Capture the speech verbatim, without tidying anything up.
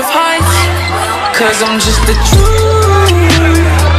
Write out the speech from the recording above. of heights, 'cause I'm just a dreamer.